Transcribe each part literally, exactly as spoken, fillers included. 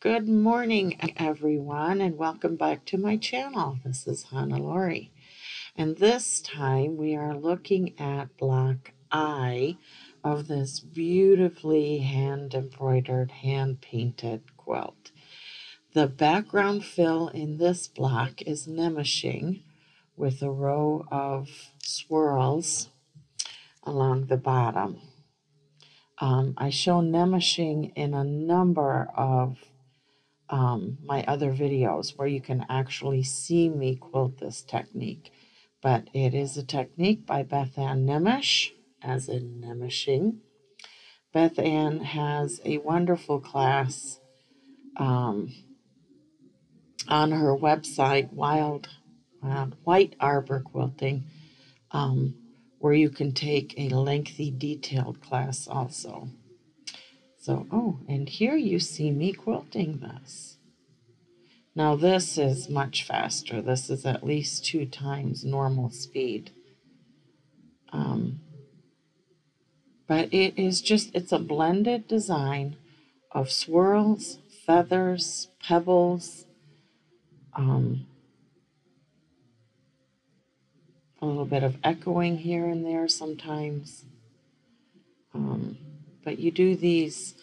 Good morning, everyone, and welcome back to my channel. This is Hannelore, and this time we are looking at block I of this beautifully hand-embroidered, hand-painted quilt. The background fill in this block is Nemeshing, with a row of swirls along the bottom. Um, I show nemeshing in a number of um, my other videos where you can actually see me quilt this technique, but it is a technique by Bethanne Nemesh, as in nemeshing. Bethanne has a wonderful class um, on her website, Wild White Arbor Quilting, um, where you can take a lengthy, detailed class also. So, oh, and here you see me quilting this. Now this is much faster. This is at least two times normal speed. Um, but it is just, it's a blended design of swirls, feathers, pebbles, um, a little bit of echoing here and there sometimes, um, but you do these,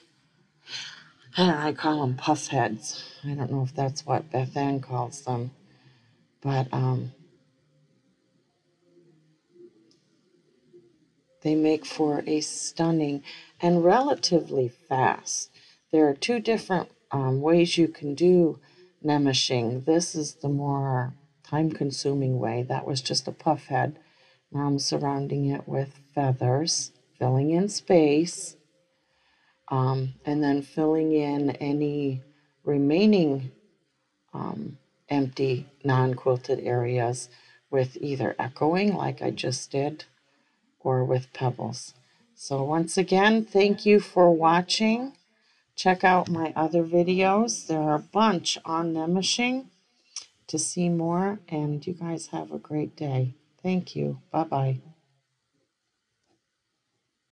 I don't know, I call them puff heads. I don't know if that's what Bethanne calls them, but um, they make for a stunning and relatively fast. There are two different um, ways you can do nemeshing. This is the more time-consuming way. That was just a puff head. Now I'm surrounding it with feathers, filling in space, um, and then filling in any remaining um, empty non-quilted areas with either echoing, like I just did, or with pebbles. So once again, thank you for watching. Check out my other videos. There are a bunch on nemeshing to see more, and you guys have a great day. Thank you. Bye-bye.